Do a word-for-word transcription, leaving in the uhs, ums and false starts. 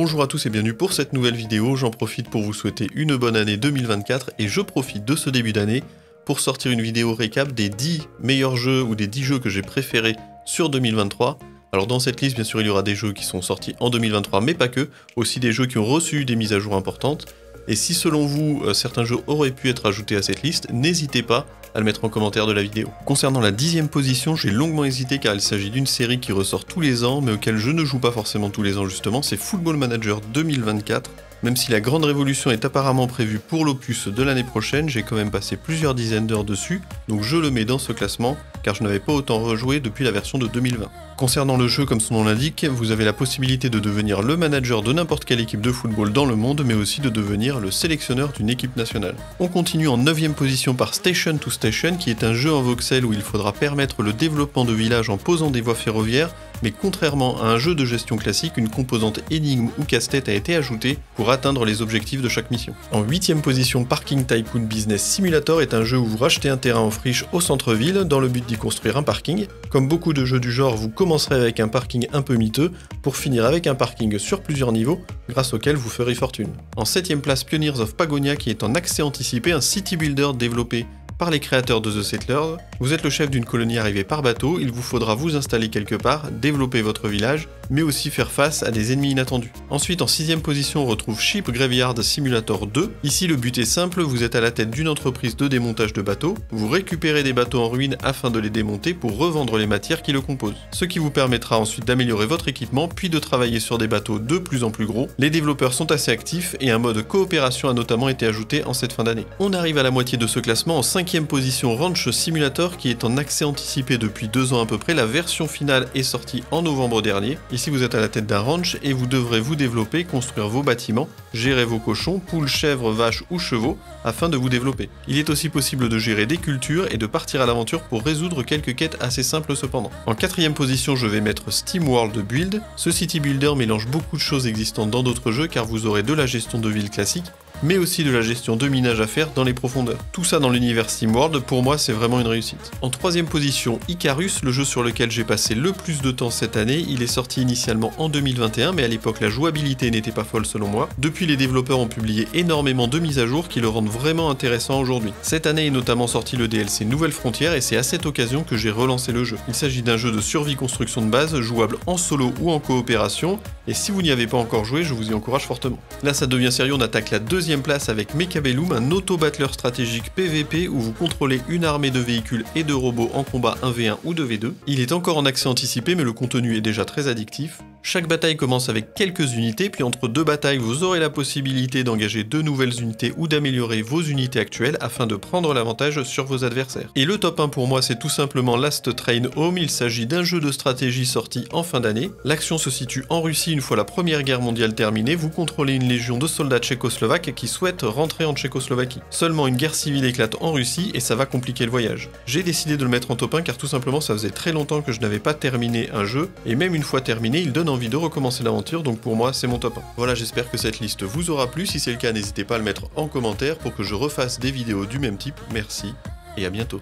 Bonjour à tous et bienvenue pour cette nouvelle vidéo. J'en profite pour vous souhaiter une bonne année deux mille vingt-quatre et je profite de ce début d'année pour sortir une vidéo récap des dix meilleurs jeux ou des dix jeux que j'ai préférés sur deux mille vingt-trois. Alors dans cette liste, bien sûr, il y aura des jeux qui sont sortis en deux mille vingt-trois, mais pas que, aussi des jeux qui ont reçu des mises à jour importantes. Et si selon vous, euh, certains jeux auraient pu être ajoutés à cette liste, n'hésitez pas à le mettre en commentaire de la vidéo. Concernant la dixième position, j'ai longuement hésité car il s'agit d'une série qui ressort tous les ans, mais auquel je ne joue pas forcément tous les ans justement, c'est Football Manager deux mille vingt-quatre. Même si la grande révolution est apparemment prévue pour l'opus de l'année prochaine, j'ai quand même passé plusieurs dizaines d'heures dessus, donc je le mets dans ce classement, car je n'avais pas autant rejoué depuis la version de deux mille vingt. Concernant le jeu, comme son nom l'indique, vous avez la possibilité de devenir le manager de n'importe quelle équipe de football dans le monde, mais aussi de devenir le sélectionneur d'une équipe nationale. On continue en neuvième position par Station to Station, qui est un jeu en voxel où il faudra permettre le développement de villages en posant des voies ferroviaires, mais contrairement à un jeu de gestion classique, une composante énigme ou casse-tête a été ajoutée pour atteindre les objectifs de chaque mission. En huitième position, Parking Tycoon Business Simulator est un jeu où vous rachetez un terrain en friche au centre-ville dans le but d'y construire un parking. Comme beaucoup de jeux du genre, vous commencerez avec un parking un peu miteux pour finir avec un parking sur plusieurs niveaux grâce auquel vous ferez fortune. En septième place, Pioneers of Pagonia qui est en accès anticipé, un city builder développé par les créateurs de The Settlers. Vous êtes le chef d'une colonie arrivée par bateau, il vous faudra vous installer quelque part, développer votre village, mais aussi faire face à des ennemis inattendus. Ensuite, en sixième position, on retrouve Ship Graveyard Simulator deux. Ici, le but est simple, vous êtes à la tête d'une entreprise de démontage de bateaux, vous récupérez des bateaux en ruine afin de les démonter pour revendre les matières qui le composent. Ce qui vous permettra ensuite d'améliorer votre équipement, puis de travailler sur des bateaux de plus en plus gros. Les développeurs sont assez actifs et un mode coopération a notamment été ajouté en cette fin d'année. On arrive à la moitié de ce classement en cinquième position, Ranch Simulator, qui est en accès anticipé depuis deux ans à peu près. La version finale est sortie en novembre dernier. Ici, vous êtes à la tête d'un ranch et vous devrez vous développer, construire vos bâtiments, gérer vos cochons, poules, chèvres, vaches ou chevaux afin de vous développer. Il est aussi possible de gérer des cultures et de partir à l'aventure pour résoudre quelques quêtes assez simples cependant. En quatrième position, je vais mettre SteamWorld Build. Ce city builder mélange beaucoup de choses existantes dans d'autres jeux car vous aurez de la gestion de ville classique, mais aussi de la gestion de minage à faire dans les profondeurs. Tout ça dans l'univers SteamWorld, pour moi c'est vraiment une réussite. En troisième position, Icarus, le jeu sur lequel j'ai passé le plus de temps cette année. Il est sorti initialement en deux mille vingt et un, mais à l'époque la jouabilité n'était pas folle selon moi. Depuis, les développeurs ont publié énormément de mises à jour qui le rendent vraiment intéressant aujourd'hui. Cette année est notamment sorti le D L C Nouvelles Frontières et c'est à cette occasion que j'ai relancé le jeu. Il s'agit d'un jeu de survie-construction de base, jouable en solo ou en coopération, et si vous n'y avez pas encore joué, je vous y encourage fortement. Là ça devient sérieux, on attaque la deuxième place avec Mechabellum, un auto-battleur stratégique P V P où vous contrôlez une armée de véhicules et de robots en combat un v un ou deux v deux. Il est encore en accès anticipé mais le contenu est déjà très addictif. Chaque bataille commence avec quelques unités, puis entre deux batailles vous aurez la possibilité d'engager de nouvelles unités ou d'améliorer vos unités actuelles afin de prendre l'avantage sur vos adversaires. Et le top un pour moi c'est tout simplement Last Train Home. Il s'agit d'un jeu de stratégie sorti en fin d'année. L'action se situe en Russie une fois la Première Guerre mondiale terminée, vous contrôlez une légion de soldats tchécoslovaques qui souhaitent rentrer en Tchécoslovaquie. Seulement une guerre civile éclate en Russie et ça va compliquer le voyage. J'ai décidé de le mettre en top un car tout simplement ça faisait très longtemps que je n'avais pas terminé un jeu, et même une fois terminé il donne envie envie de recommencer l'aventure, donc pour moi c'est mon top un. Voilà, j'espère que cette liste vous aura plu. Si c'est le cas, n'hésitez pas à le mettre en commentaire pour que je refasse des vidéos du même type. Merci et à bientôt.